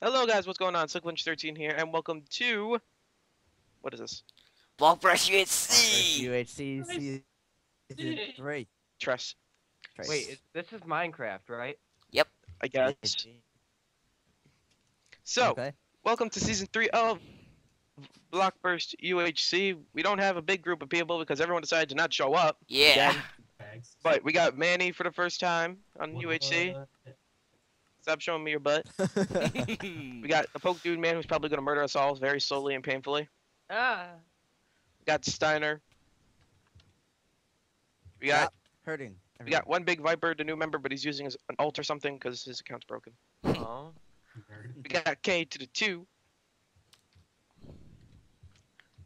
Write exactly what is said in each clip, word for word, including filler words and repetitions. Hello guys, what's going on? cyclinch thirteen here, and welcome to... What is this? Blockburst U H C! U H C season three. Trust. Trust. Wait, it, this is Minecraft, right? Yep. I guess. So, okay. Welcome to season three of Blockburst U H C. We don't have a big group of people because everyone decided to not show up. Yeah. Again. But we got Manny for the first time on what? U H C. Stop showing me your butt. We got a Poke Dude man who's probably going to murder us all very slowly and painfully. Ah. We got Steiner. We got... Stop hurting. Everyone. We got one big Viper, the new member, but he's using his, an ult or something because his account's broken. Oh. We got K to the two.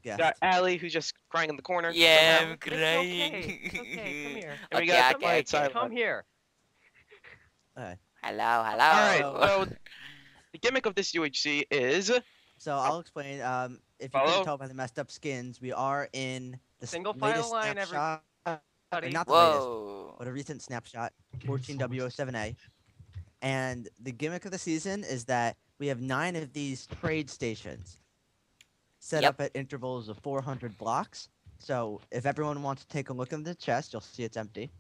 Yeah. We got Ali, who's just crying in the corner. Yeah, somehow. I'm crying. It's okay. It's okay, come here. And we okay, got okay, okay. Silent. Come here. All right. Hello, hello. All right. So the gimmick of this U H C is. So I'll explain. Um, if you can tell by the messed up skins, we are in the single file line. Snapshot, every... Not the Whoa. latest, but a recent snapshot, fourteen W oh seven A, and the gimmick of the season is that we have nine of these trade stations set yep. up at intervals of four hundred blocks. So if everyone wants to take a look in the chest, you'll see it's empty.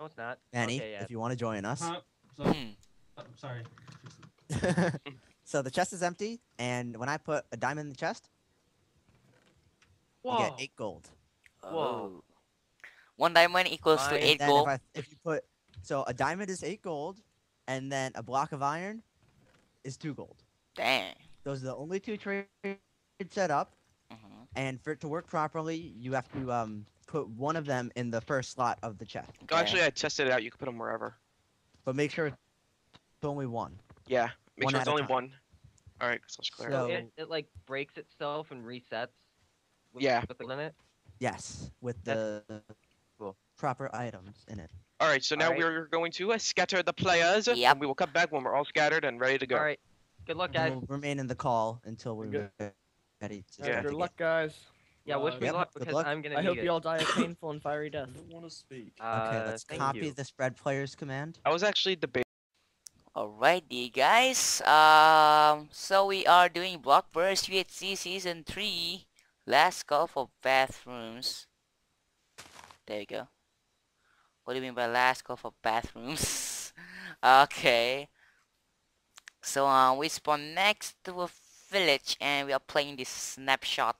No, it's not. Manny, okay, yeah. if you want to join us. Huh? So, mm. oh, sorry. So the chest is empty, and when I put a diamond in the chest, Whoa. you get eight gold. Whoa! One diamond equals Fine. to eight gold. If, I, if you put, so a diamond is eight gold, and then a block of iron is two gold. Dang! Those are the only two trades set up, mm-hmm. and for it to work properly, you have to um put one of them in the first slot of the chest. Okay. Actually, I tested it out. You can put them wherever. But make sure it's only one. Yeah, make one sure it's only time. one. All right, so it's clear. So it, it like breaks itself and resets. With, yeah. With the limit. Yes, with the cool. proper items in it. All right, so all now right. we're going to uh, scatter the players, yep. and we will come back when we're all scattered and ready to go. All right, good luck, guys. We'll remain in the call until we're good. ready. To yeah. Good luck, guys. Yeah, wish me yep. luck because luck. I'm gonna. I hope it. you all die a painful and fiery death. I don't want to speak. Uh, okay, let's copy you. the spread player's command. I was actually debating. Alrighty, guys. Um, so we are doing Blockburst U H C season three. Last call for bathrooms. There you go. What do you mean by last call for bathrooms? Okay. So um, we spawn next to a village, and we are playing this snapshot.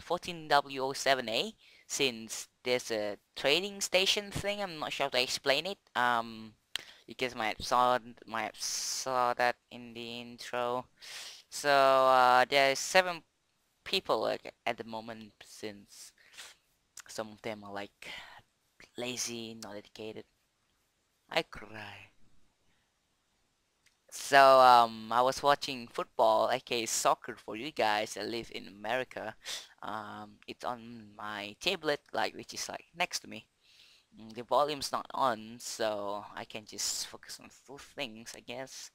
fourteen W oh seven A, since there's a trading station thing. I'm not sure how to explain it. Um, you guys might saw might saw that in the intro. So uh, there's seven people like, at the moment, since some of them are like lazy, not educated. I cry. So um, I was watching football, aka soccer for you guys that live in America. Um, it's on my tablet, like which is like next to me. The volume's not on, so I can just focus on full things, I guess.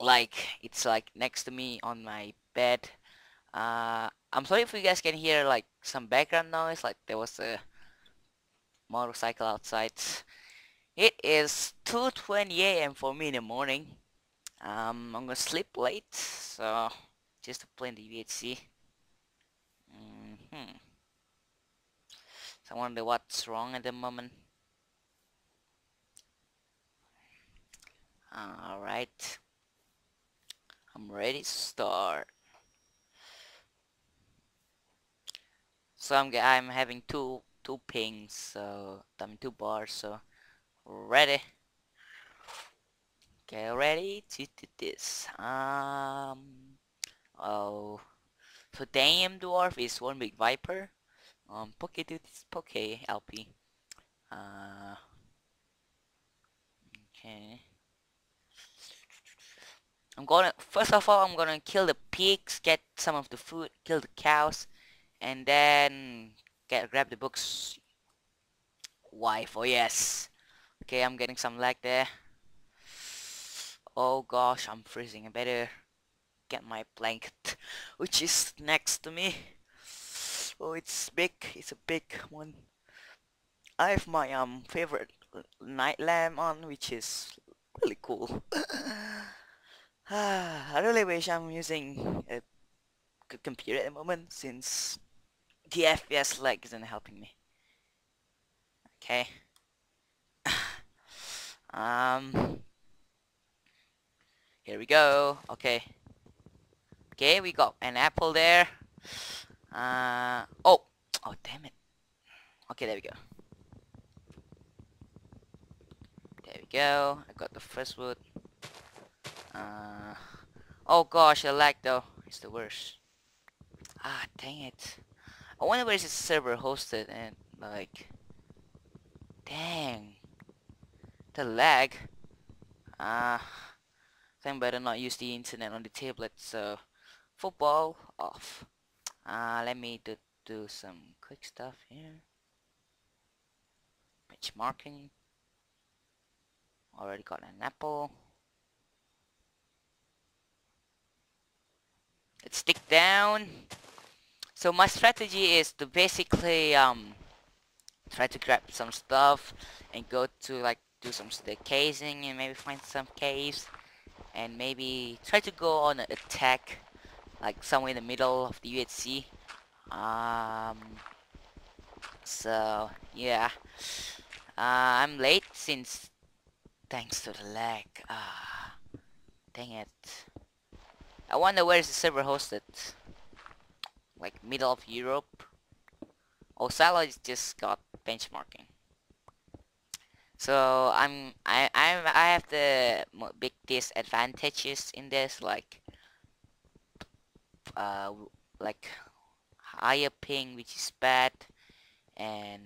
Like it's like next to me on my bed. Uh, I'm sorry if you guys can hear like some background noise. Like there was a motorcycle outside. It is two twenty A M for me in the morning. Um, I'm gonna sleep late, so just to play the U H C. Mm-hmm. So I wonder what's wrong at the moment. Alright. I'm ready to start. So I'm, I'm having two, two pings, so I'm two bars, so... Ready. Okay, ready to do this. Um. Oh. So damn dwarf is one big viper. Um. Poke dude is poke L P. Uh. Okay. I'm gonna first of all I'm gonna kill the pigs, get some of the food, kill the cows, and then get grab the book's wife. Oh yes. Okay, I'm getting some lag there. Oh gosh, I'm freezing. I better get my blanket, which is next to me. Oh, it's big. It's a big one. I have my um favorite night lamp on, which is really cool. I really wish I'm using a good computer at the moment, since the F P S lag isn't helping me. Okay. um. Here we go. Okay. Okay, we got an apple there. Uh. Oh. Oh, damn it. Okay, there we go. There we go. I got the first wood. Uh. Oh gosh, the lag though. It's the worst. Ah, dang it. I wonder where is this server hosted, and like. Dang. The lag. Uh, I think better not use the internet on the tablet, so football off. Uh, let me do, do some quick stuff here. Benchmarking. Already got an apple. Let's stick down. So my strategy is to basically um try to grab some stuff and go to like do some staircasing and maybe find some caves and maybe try to go on an attack like somewhere in the middle of the U H C. Um, so yeah, uh, I'm late since thanks to the lag. Ah, dang it. I wonder where is the server hosted? Like middle of Europe. Osalo's just got benchmarking. So I'm I I'm I have the big disadvantages in this, like uh like higher ping, which is bad, and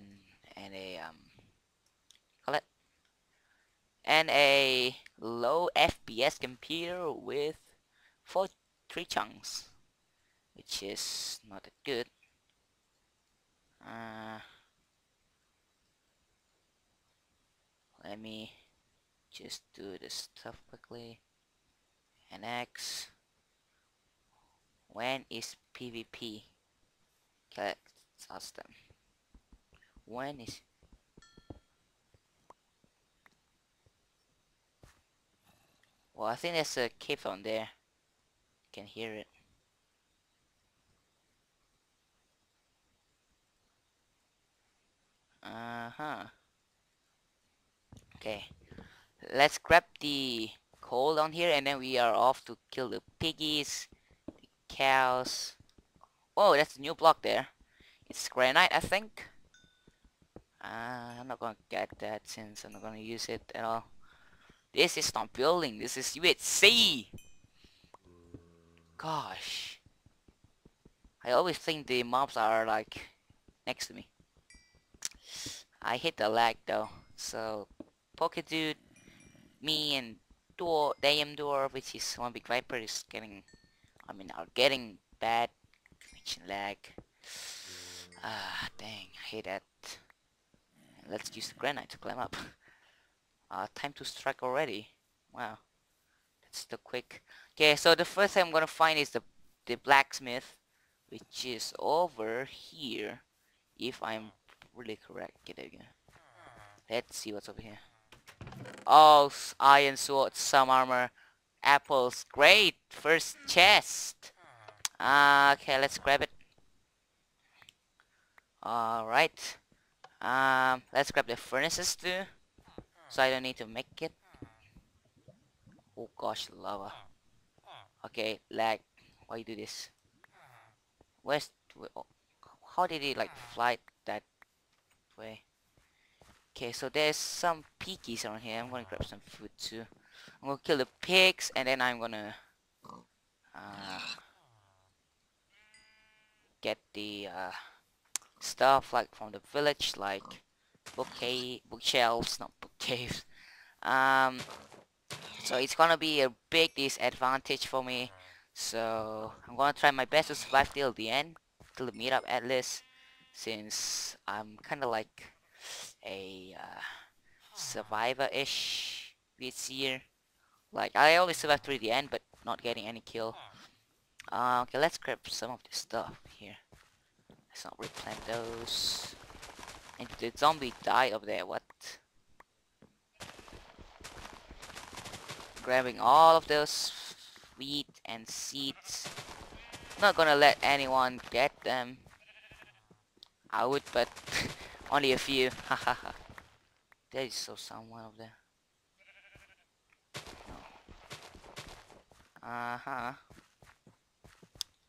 and a um call it and a low F P S computer with four three chunks, which is not that good. Uh, let me just do this stuff quickly. Annex. When is PvP? Okay, let's ask them. When is... Well, I think there's a cave on there. You can hear it. Uh-huh. Okay, let's grab the coal down here, and then we are off to kill the piggies, the cows. Oh, that's a new block there. It's granite, I think. Uh, I'm not gonna get that since I'm not gonna use it at all. This is not building, this is U H C! Gosh. I always think the mobs are like next to me. I hit the lag though, so Poke Dude, me and Dwarf, Dam Dwarf, which is one big Viper, is getting, I mean, are getting bad connection lag. Ah, dang, I hate that. Let's use the granite to climb up. Uh, time to strike already. Wow, that's too quick. Okay, so the first thing I'm gonna find is the the blacksmith, which is over here, if I'm really correct. Get it again. Let's see what's over here. Oh, iron sword, some armor, apples. Great, first chest. Uh, okay, let's grab it. All right. Um, let's grab the furnaces too, so I don't need to make it. Oh gosh, lava. Okay, lag. Why you do this? Where's? Oh, how did he like fly that way? Okay, so there's some piggies around here. I'm gonna grab some food too. I'm gonna kill the pigs, and then I'm gonna uh, get the uh, stuff like from the village, like bouquet, bookshelves, not bookcaves. Um, so it's gonna be a big disadvantage for me. So I'm gonna try my best to survive till the end, till the meetup at least. Since I'm kind of like a uh, survivor-ish this year, like I always survive through the end, but not getting any kill. Uh, okay, let's grab some of this stuff here. Let's not replant those. And the zombie died over there. What? grabbing all of those wheat and seeds. Not gonna let anyone get them. I would, but only a few. Hahaha. There is still someone up there. Uh huh.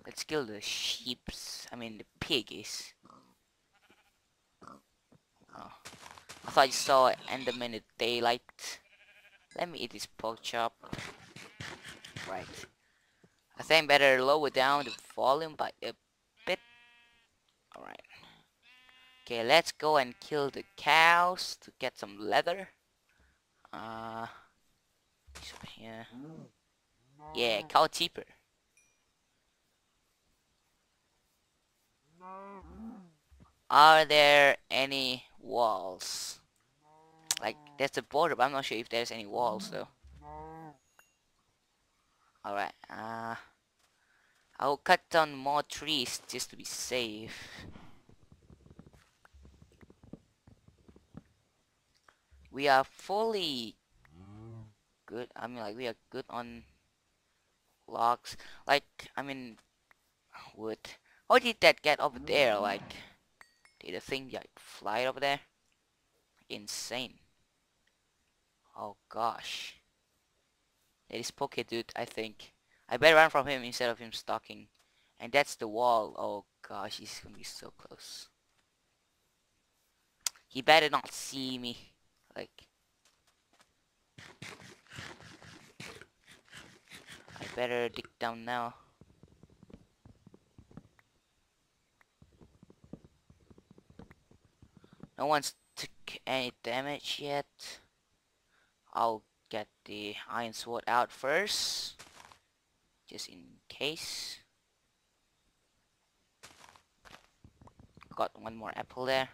Let's kill the sheeps. I mean the piggies. Oh, I thought you saw it end them in the daylight. Let me eat this pork chop. Right. I think better lower down the volume by a bit. Alright. Okay, let's go and kill the cows to get some leather. Uh, yeah. Yeah, cow cheaper. Are there any walls? Like, that's a border, but I'm not sure if there's any walls though. Alright, uh, I'll cut down more trees just to be safe. We are fully good, I mean like we are good on logs, like, I mean, wood. How did that get over there, like, did the thing like fly over there? Insane. Oh gosh. It is Poke Dude, I think. I better run from him instead of him stalking. And that's the wall. Oh gosh, he's gonna be so close. He better not see me. Like, I better dig down now. No one's took any damage yet. I'll get the iron sword out first, just in case. Got one more apple there.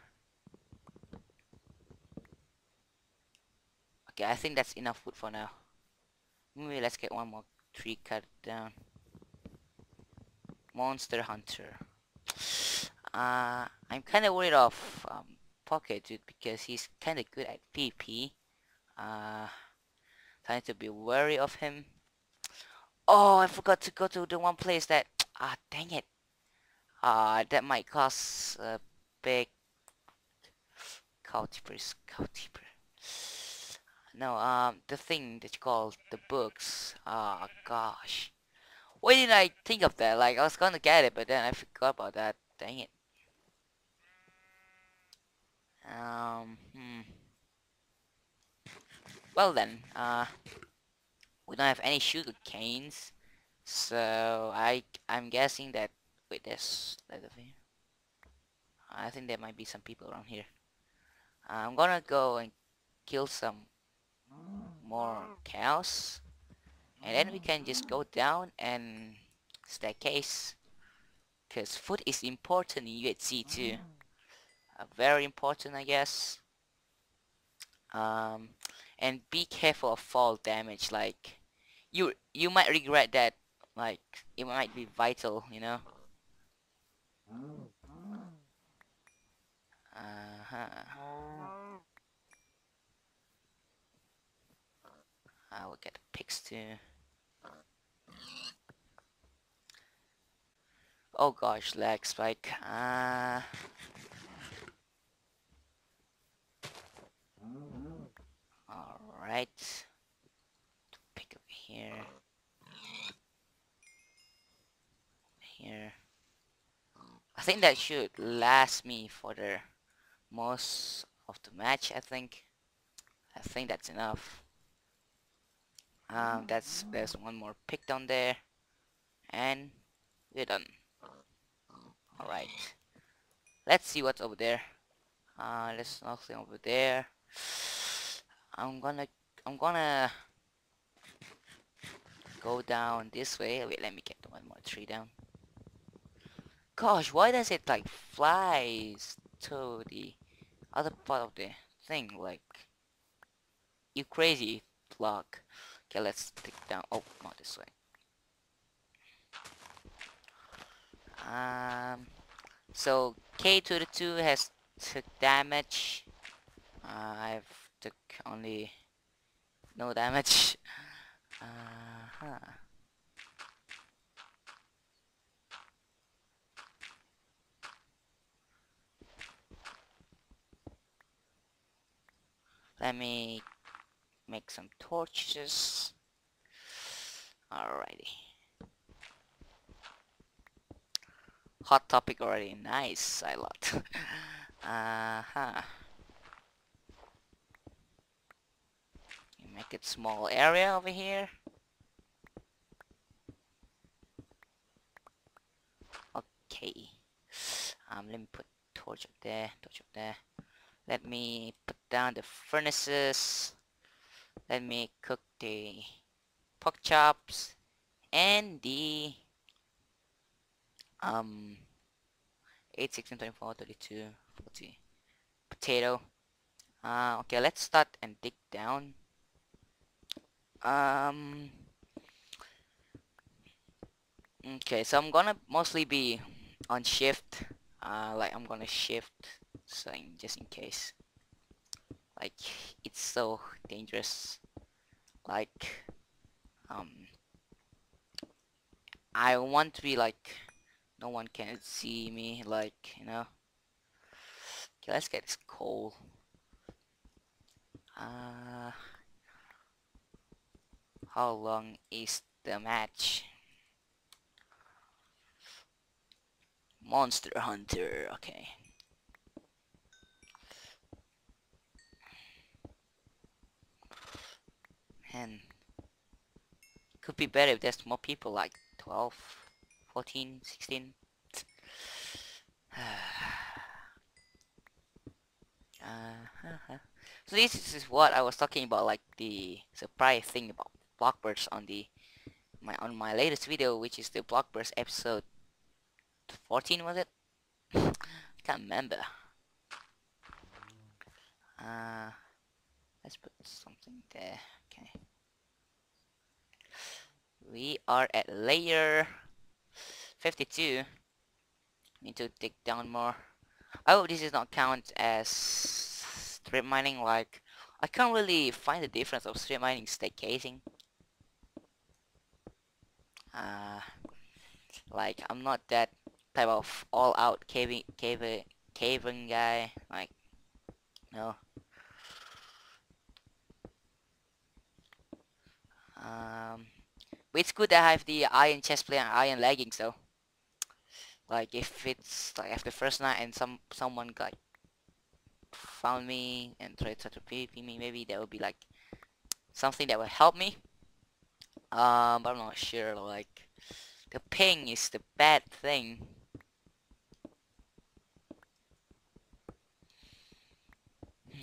Okay, I think that's enough wood for now. Maybe let's get one more tree cut down. Monster Hunter. Uh, I'm kind of worried of um, Poke Dude because he's kind of good at P P. Uh, Time to be wary of him. Oh, I forgot to go to the one place that... Ah, dang it. Ah, that might cause a big... Cowkeeper is cowkeeper. No, um, the thing that you call the books. Ah, gosh. Why didn't I think of that? Like, I was gonna get it, but then I forgot about that. Dang it. Um, hmm. Well then, uh, we don't have any sugar canes, so I, I'm guessing that, wait, there's leather here. I think there might be some people around here. Uh, I'm gonna go and kill some more cows, and then we can just go down and staircase, because food is important in U H C too. Uh, very important, I guess. Um... And be careful of fall damage. Like, you you might regret that. Like, it might be vital, you know. Uh huh. I will get the pigs too. Oh gosh, lag spike. Uh... Alright, pick up here, here, I think that should last me for the most of the match, I think, I think that's enough. Um, that's, there's one more pick down there, and we're done. Alright, let's see what's over there. Uh, there's nothing over there. I'm gonna, I'm gonna go down this way. Wait, let me get one more tree down. Gosh, why does it like flies to the other part of the thing? Like, you crazy block. Okay, let's take down. Oh, not this way. Um, so K to the two has took damage. Uh, I've took only no damage. Huh. Let me make some torches. Alrighty. Hot topic already. Nice. I love it. Uh-huh. Make it small area over here. Okay. Um, let me put torch up there. Torch up there. Let me put down the furnaces. Let me cook the pork chops and the um eight, sixteen, twenty-four, thirty-two, forty potato. Uh, okay, let's start and dig down. Um. Okay, so I'm gonna mostly be on shift. Uh, like I'm gonna shift, so in, just in case. Like it's so dangerous. Like, um, I want to be like no one can see me. Like, you know. Okay, let's get this coal. Uh. How long is the match? Monster Hunter, okay. Man. Could be better if there's more people, like twelve, fourteen, sixteen. uh-huh. So this is what I was talking about, like the surprise thing about Blockburst on the my on my latest video, which is the Blockburst episode fourteen, was it? Can't remember. Uh, let's put something there. Okay. We are at layer fifty-two. Need to dig down more. I hope this does not count as strip mining. Like I can't really find the difference of strip mining and staircasing. Uh, like I'm not that type of all-out caving, caving, caving guy. Like, no. Um, but it's good that I have the iron chestplate and iron leggings. So, like, if it's like after first night and some someone like found me and tried to P V P me, maybe that would be like something that would help me. Um, but I'm not sure, like, the ping is the bad thing.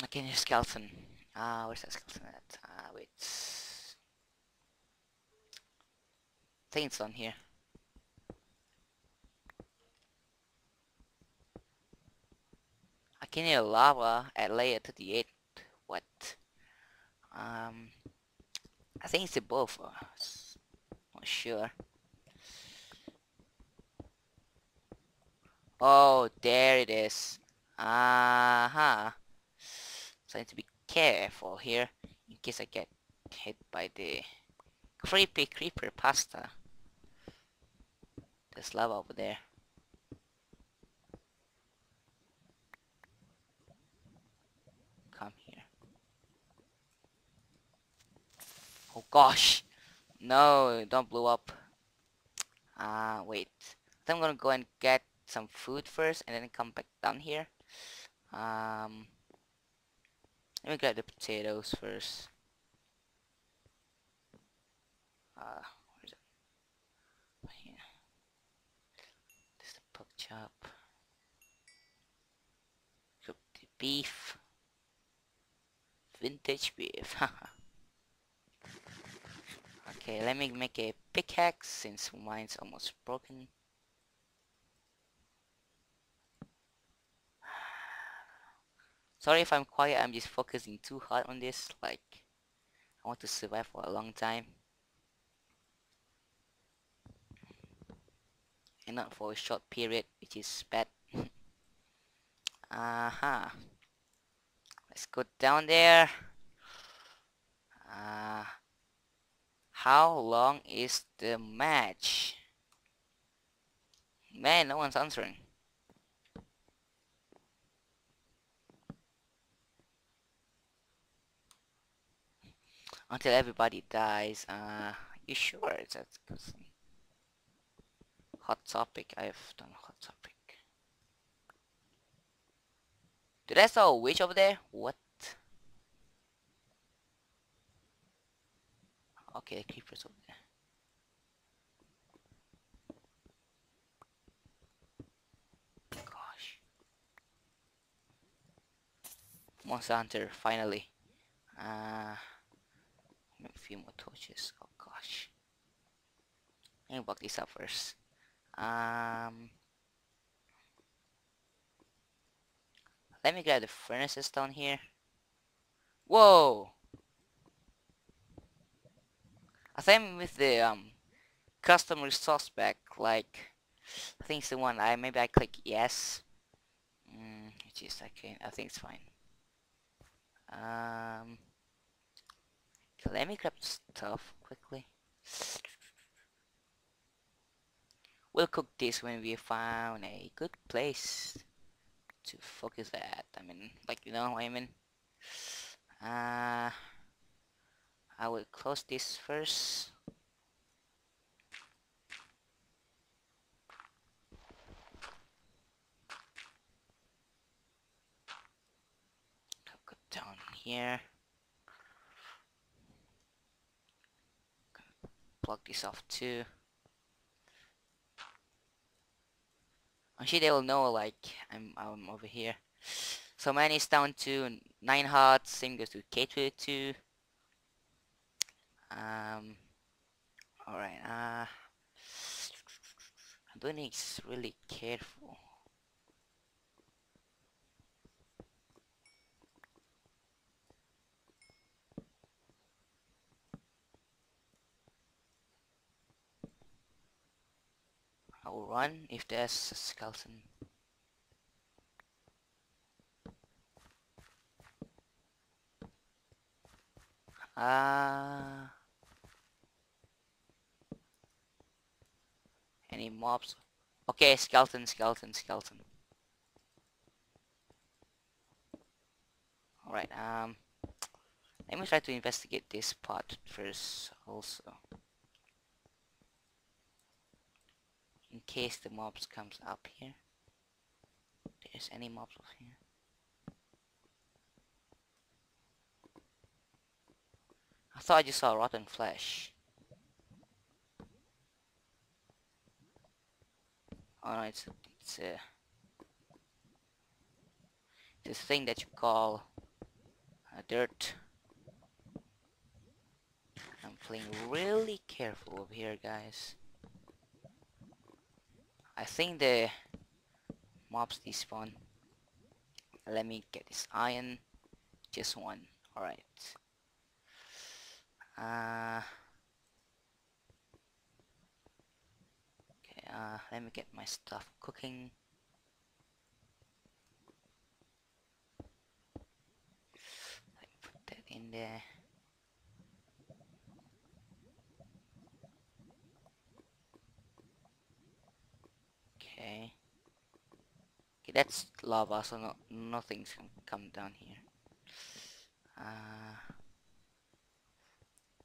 I can use skeleton. Ah, uh, where's that skeleton at? Ah, uh, wait. I think it's on here. I can hear lava at layer thirty-eight. What? Um... I think it's the both of us. Not sure. Oh, there it is. Uh-huh. So I need to be careful here in case I get hit by the creepy creeper pasta. There's lava over there. Oh gosh, no, don't blow up. Ah, uh, wait. I'm gonna go and get some food first and then come back down here. Um, let me grab the potatoes first. Uh, where is it? Right here. There's the pork chop. Cook the beef. Vintage beef, haha. Okay, let me make a pickaxe since mine's almost broken. Sorry if I'm quiet, I'm just focusing too hard on this. Like, I want to survive for a long time. And not for a short period, which is bad. Uh-huh. Let's go down there. Uh, How long is the match? Man, no one's answering. Until everybody dies. Uh, you sure it's a hot topic? I've done a hot topic. Did I saw a witch over there? What? Okay, the creeper's over there. Gosh. Monster Hunter, finally. Uh, make a few more torches. Oh gosh. Let me block this up first. Um, let me grab the furnaces down here. Whoa! I think I'm with the um, custom resource pack, like I think it's the one. I maybe I click yes. Mm, geez, I can. I think it's fine. Um, let me grab stuff quickly. We'll cook this when we found a good place to focus at. I mean, like you know, what I mean. Uh. I will close this first. I'll go down here. Plug this off too. I'm sure they will know like I'm I'm over here. So Manny's down to nine hearts. Same goes to K to the two. Um, alright, uh, I'm doing this really careful. I will run if there's a skeleton. Ah. Uh, Any mobs? Okay, skeleton, skeleton, skeleton. Alright, um... let me try to investigate this part first, also. In case the mobs comes up here. If there's any mobs over here. I thought I just saw rotten flesh. Oh no, it's, it's, uh, this thing that you call uh, dirt. I'm playing really careful over here, guys. I think the mobs despawn. Let me get this iron. Just one. Alright. Uh... Uh, let me get my stuff cooking. Let me put that in there. Okay. Okay, that's lava, so no, nothing's gonna come down here. Uh,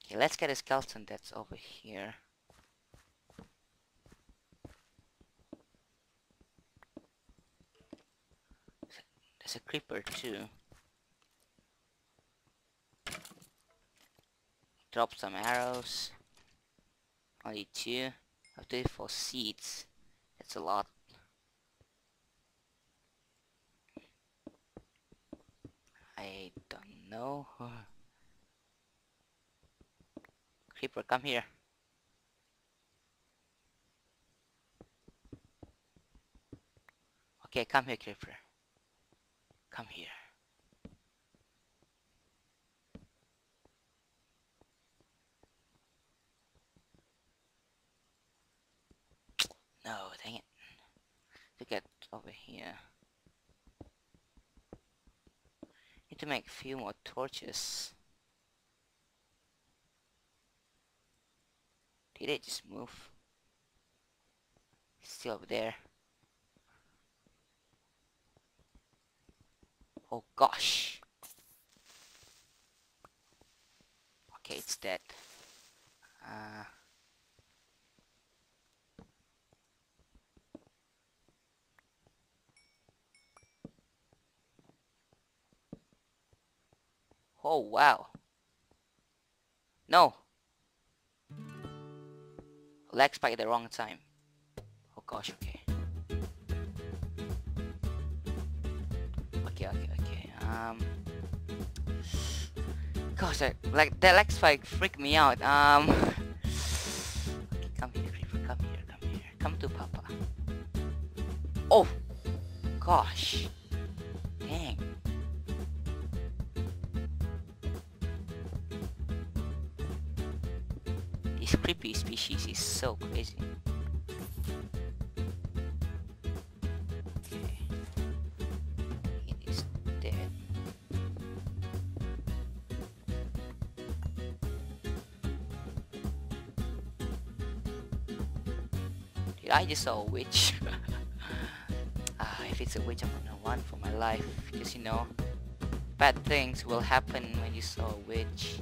okay, let's get a skeleton that's over here. There's a creeper too. Drop some arrows. Only two. I have to do for seeds. That's a lot. I don't know. Creeper, come here. Okay, come here, creeper. Come here. No, dang it. To get over here. Need to make a few more torches. Did it just move? It's still up there. Oh gosh. Okay, it's dead. Uh, oh wow. No. Lag spike at the wrong time. Oh gosh, okay. Okay, okay, okay. Um Gosh, that like that lag spike freaked me out. Um Okay, come here, Creeper, come here, come here. Come to Papa. Oh gosh. Dang. This creepy species is so crazy. Okay. It is dead. Dude, I just saw a witch. Ah, if it's a witch, I'm gonna run for my life. Because you know, bad things will happen when you saw a witch.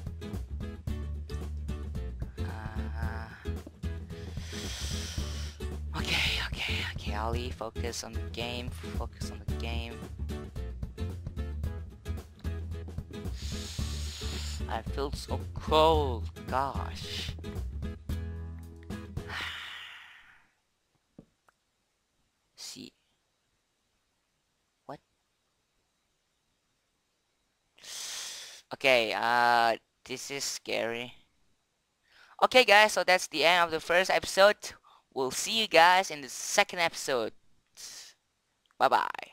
Ali, focus on the game, focus on the game. I feel so cold, gosh. See. What? Okay, uh, this is scary. Okay guys, so that's the end of the first episode. We'll see you guys in the second episode. Bye-bye.